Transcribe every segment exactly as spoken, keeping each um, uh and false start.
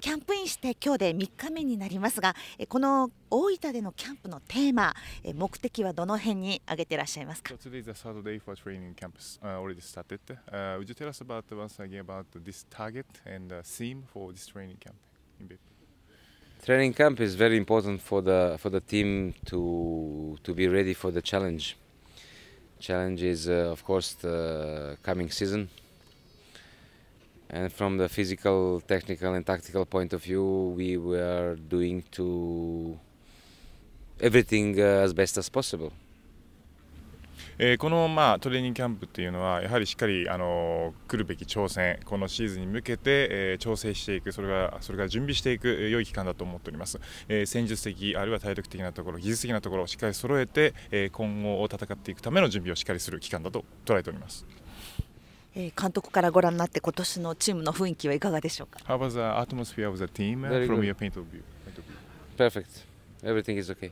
キャンプインして今日でみっかめになりますが、この大分でのキャンプのテーマ、目的はどの辺に挙げていらっしゃいますか。今日はサードデイフォートレーニングキャンプス、uh, already started. Uh, would you tell us about once again about this target and the theme for this training camp in Bib? Training camp is very important for the for the team to to be ready for the challenge. Challenge is uh, of course the coming season. And from the physical, technical and tactical point of view, we were doing to everything as best as possible. このまあトレーニングキャンプというのはやはりしっかりあの来るべき挑戦、このシーズンに向けてえ調整していく、それがそれから準備していく良い期間だと思っております。え戦術的あるいは体力的なところ、技術的なところをしっかり揃えてえ今後を戦っていくための準備をしっかりする期間だと捉えております。監督からご覧になって今年のチームの雰囲気はいかがでしょうか。How was the atmosphere of the team from your point of view? Perfect. Everything is okay.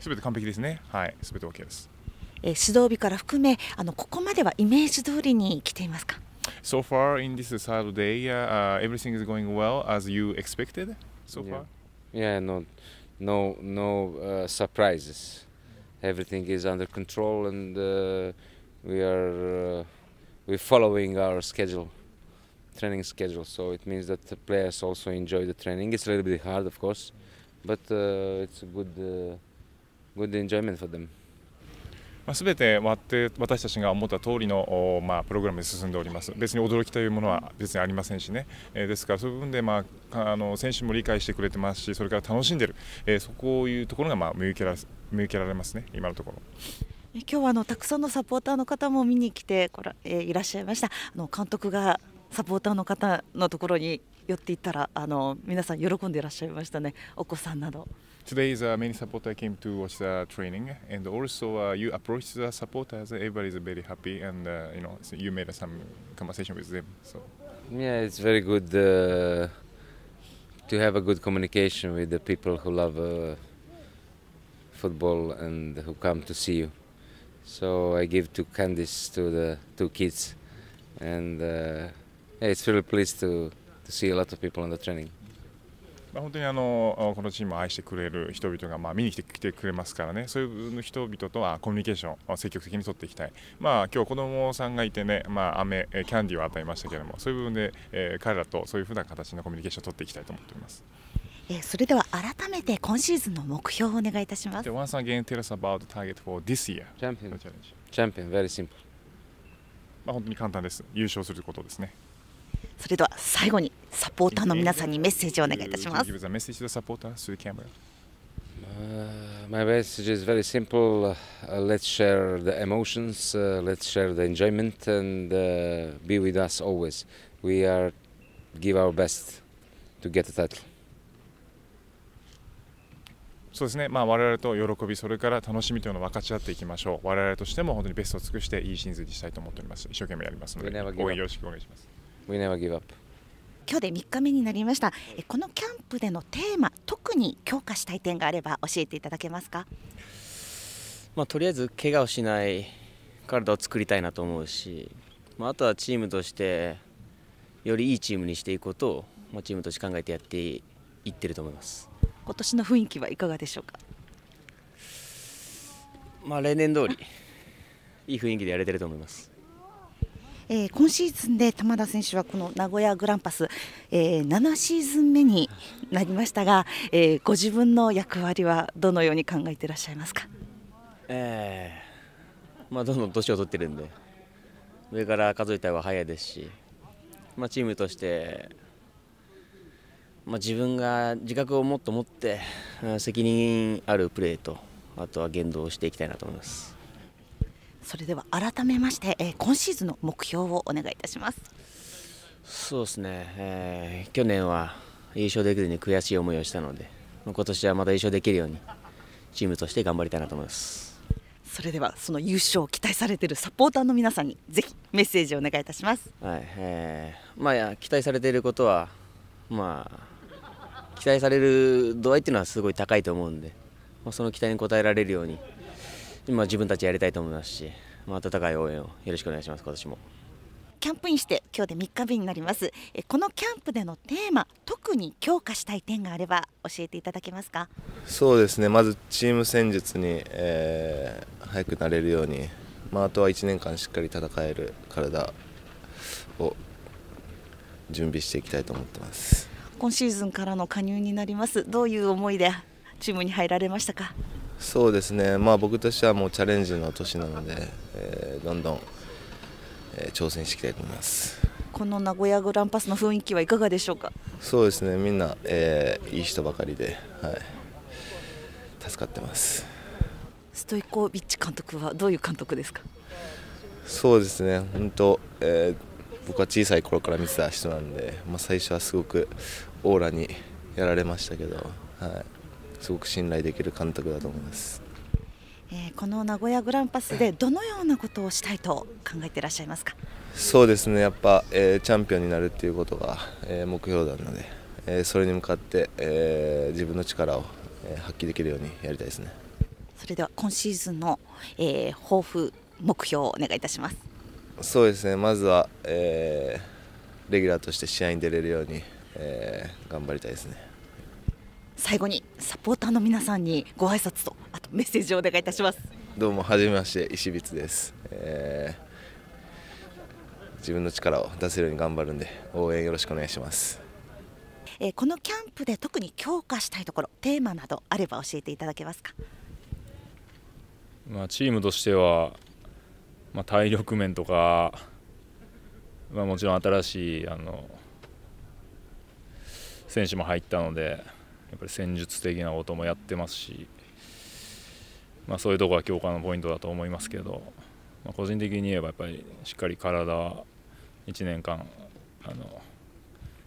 すべて完璧ですね。はい、すべて OK です。指導日から含め、あのここまではイメージ通りに来ていますか。So far in this third day, uh, everything is going well as you expected. So far. Yeah, no, no, no uh, surprises. Everything is under control and uh, we are. Uh, We're following our schedule, training schedule, so it means that the players also enjoy the training. It's a little bit hard, of course, but uh, it's a good, uh, good enjoyment for them. すべて私たちが思った通りのまあプログラムで進んでおります。別に驚きというものは別にありませんしね。ですからそういう部分でまああの選手も理解してくれてますし、それから楽しんでる。そこいうところがまあ見受けられ見受けられますね。今のところ。今日はあのたくさんのサポーターの方も見に来てこら、えー、いらっしゃいました。あの監督がサポーターの方のところに寄っていったらあの皆さん喜んでいらっしゃいましたね。お子さんなど Today's uh, many supporters came to watch the training, and also uh, you approached the supporters. Everybody is very happy, and uh, you know so you made some conversation with them. So yeah, it's very good uh, to have a good communication with the people who love uh, football and who come to see you. So I give two candies to the two kids, and uh, yeah, it's really pleased to to see a lot of people on the training. 本当にあのこのチームを愛してくれる人々がまあ見に来てきてくれますからね、そういう人々とはコミュニケーションを積極的に取っていきたい、まあ今日子どもさんがいてね、まあ、飴、キャンディーを与えましたけれども、そういう部分で、えー、彼らとそういうふうな形のコミュニケーションを取っていきたいと思っております。それでは改めて今シーズンの目標をお願いいたします。Once again, tell us about the target for this year. Champion. Champion, very simple. まあ本当に簡単です。優勝することですね。それでは最後にサポーターの皆さんにメッセージをお願いいたします。My message is very simple. Let's share the emotions, let's share the enjoyment, and be with us always. We are give our best to get the title. そうですね、まあ、我々と喜び、それから楽しみというのを分かち合っていきましょう。我々としても本当にベストを尽くしていいシーズンにしたいと思っております。一生懸命やりますので、応援よろしくお願いします。We never give up. 今日でみっかめになりました。このキャンプでのテーマ、特に強化したい点があれば教えていただけますか。まあ、とりあえず怪我をしない体を作りたいなと思うし、まあ、あとはチームとしてよりいいチームにしていくことを、まあ、チームとして考えてやっていってると思います。今年の雰囲気はいかがでしょうか。まあ例年通りいい雰囲気でやれてると思います。えー、今シーズンで玉田選手はこの名古屋グランパス、えー、ななシーズン目になりましたが、えー、ご自分の役割はどのように考えていらっしゃいますか。えー、まあどんどん年を取ってるんで上から数えた方が早いですし、まあチームとして。まあ自分が自覚をもっと持って責任あるプレーとあとは言動をしていきたいなと思います。それでは改めまして、えー、今シーズンの目標をお願いいたします。そうですね、えー、去年は優勝できずに悔しい思いをしたので今年はまた優勝できるようにチームとして頑張りたいなと思います。それではその優勝を期待されているサポーターの皆さんにぜひメッセージをお願いいたします。はい、えー、まあ期待されていることはまあ期待される度合いっていうのはすごい高いと思うんで、まあ、その期待に応えられるように今自分たちやりたいと思いますし、まあ、温かい応援をよろしくお願いします。今年もキャンプインして今日でみっかめになります。このキャンプでのテーマ、特に強化したい点があれば教えていただけますか。そうですね、まずチーム戦術に、えー、早くなれるように、まあ、あとはいちねんかんしっかり戦える体を準備していきたいと思ってます。今シーズンからの加入になります。どういう思いでチームに入られましたか。そうですね。まあ僕としてはもうチャレンジの年なので、えー、どんどん、えー、挑戦していきたいと思います。この名古屋グランパスの雰囲気はいかがでしょうか。そうですね。みんな、えー、いい人ばかりで、はい、助かってます。ストイコビッチ監督はどういう監督ですか。そうですね。本当、えー僕は小さい頃から見てた人なんで、まあ、最初はすごくオーラにやられましたけど、はい、すごく信頼できる監督だと思います。えー、この名古屋グランパスでどのようなことをしたいと考えていらっしゃいますか。そうですね、やっぱ、えー、チャンピオンになるっていうことが、えー、目標なので、えー、それに向かって、えー、自分の力を、えー、発揮できるようにやりたいですね。それでは今シーズンの、えー、抱負、目標をお願いいたします。そうですね、まずは、えー、レギュラーとして試合に出れるように、えー、頑張りたいですね。最後にサポーターの皆さんにご挨拶とあとメッセージをお願いいたします。どうもはじめまして、石光です。えー、自分の力を出せるように頑張るんで応援よろしくお願いします。えー、このキャンプで特に強化したいところ、テーマなどあれば教えていただけますか。まあ、チームとしてはまあ体力面とか、まあ、もちろん新しいあの選手も入ったのでやっぱり戦術的なこともやってますし、まあ、そういうところが強化のポイントだと思いますけど、まあ、個人的に言えばやっぱりしっかり体はいちねんかんあの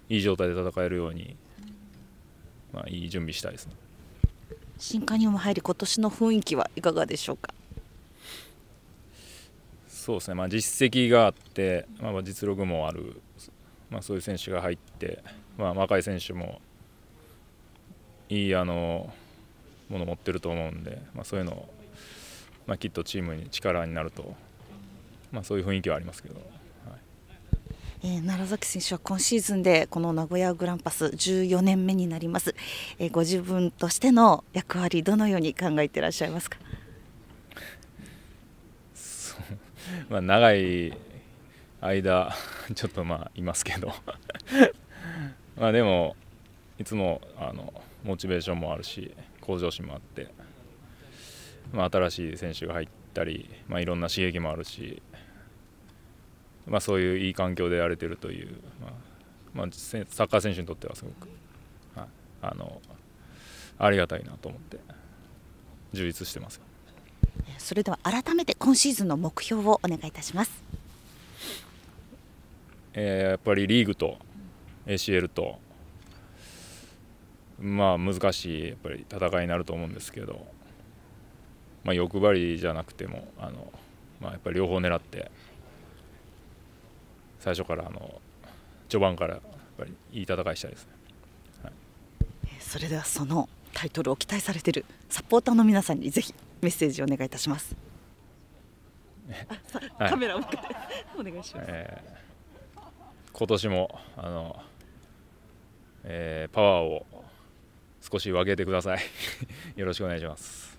いい状態で戦えるように、まあ、いい準備したいですね。新加入も入り、今年の雰囲気はいかがでしょうか。そうですね、まあ、実績があって、まあ、実力もある、まあ、そういう選手が入って、まあ、若い選手もいいあのものを持ってると思うんで、まあ、そういうのを、まあ、きっとチームに力になると、まあ、そういう雰囲気はありますけど、はいえー、楢崎選手は今シーズンでこの名古屋グランパスじゅうよねんめになります、えー、ご自分としての役割、どのように考えていらっしゃいますか。まあ長い間ちょっとまあいますけどまあでもいつもあのモチベーションもあるし向上心もあって、まあ、新しい選手が入ったり、まあ、いろんな刺激もあるし、まあ、そういういい環境でやれてるという、まあまあ、サッカー選手にとってはすごく あ, あのありがたいなと思って充実してますよ。それでは改めて今シーズンの目標をお願いいたします。えー、やっぱりリーグと エーシーエル と、まあ、難しいやっぱり戦いになると思うんですけど、まあ、欲張りじゃなくてもあの、まあ、やっぱり両方狙って最初からあの序盤からやっぱりいい戦いしたいですね。はい、それではそのタイトルを期待されているサポーターの皆さんにぜひメッセージをお願いいたします。カメラを向けてお願いします。えー、今年もあの、えー、パワーを少し分けてください。よろしくお願いします。